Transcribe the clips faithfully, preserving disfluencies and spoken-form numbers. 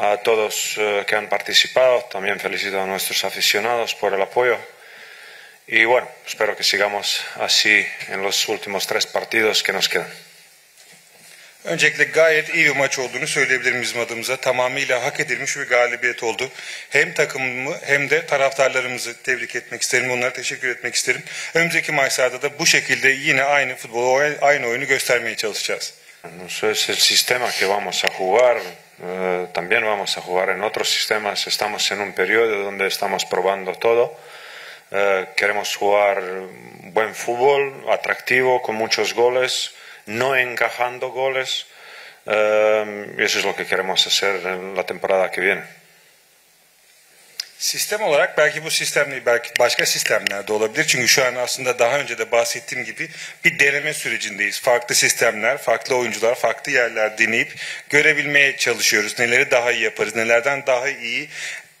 a todos que han participado, también felicito a nuestros aficionados por el apoyo y bueno, espero que sigamos así en los últimos tres partidos que nos quedan. Öncelikle gayet iyi bir maç olduğunu söyleyebilirim bizim adımıza. Tamamıyla hak edilmiş bir galibiyet oldu. Hem takımımı hem de taraftarlarımızı tebrik etmek isterim. Onlara teşekkür etmek isterim. Önümüzdeki maçlarda da bu şekilde yine aynı futbolu, aynı oyunu göstermeye çalışacağız. Eso es el sistema que vamos a jugar. También vamos a jugar en otros sistemas. Estamos en un periodo donde estamos probando todo. Queremos jugar buen fútbol, atractivo, con muchos goles. No encajando goles, eh, eso es lo que queremos hacer en la temporada que viene. Sistem olarak belki bu sistem değil, belki başka sistemlerde olabilir. Çünkü şu an aslında daha önce de bahsettiğim gibi bir deneme sürecindeyiz. Farklı sistemler, farklı oyuncular, farklı yerler deneyip görebilmeye çalışıyoruz. Neleri daha iyi yaparız, nelerden daha iyi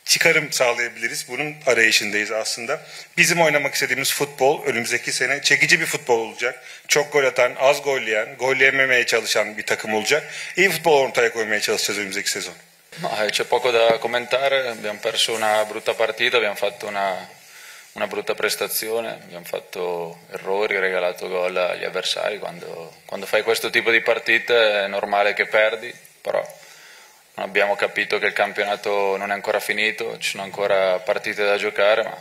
çıkarım sağlayabiliriz. Bunun arayışındayız aslında. Bizim oynamak istediğimiz futbol önümüzdeki sene çekici bir futbol olacak. Çok gol atan, az golleyen, golleyememeye çalışan bir takım olacak. İyi futbol ortaya koymaya çalışacağız önümüzdeki sezon. C'è poco da commentare. Abbiamo perso una brutta partita, abbiamo fatto una una brutta prestazione, abbiamo fatto errori, regalato gol agli avversari. Quando quando fai questo tipo di partite è normale che perdi, però abbiamo capito che il campionato non è ancora finito, ci sono ancora partite da giocare, ma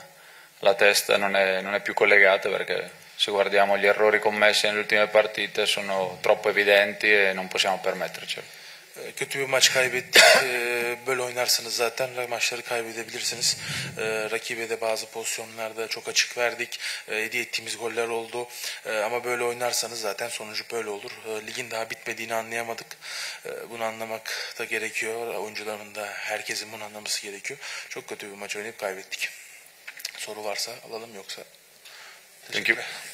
la testa non è, non è più collegata perché se guardiamo gli errori commessi nelle ultime partite sono troppo evidenti e non possiamo permettercelo. Kötü bir maç kaybettik. Böyle oynarsanız zaten maçları kaybedebilirsiniz. Rakibe de bazı pozisyonlarda çok açık verdik. Hediye ettiğimiz goller oldu. Ama böyle oynarsanız zaten sonucu böyle olur. Ligin daha bitmediğini anlayamadık. Bunu anlamak da gerekiyor. Oyuncuların da herkesin bunu anlaması gerekiyor. Çok kötü bir maç oynayıp kaybettik. Soru varsa alalım, yoksa teşekkürler.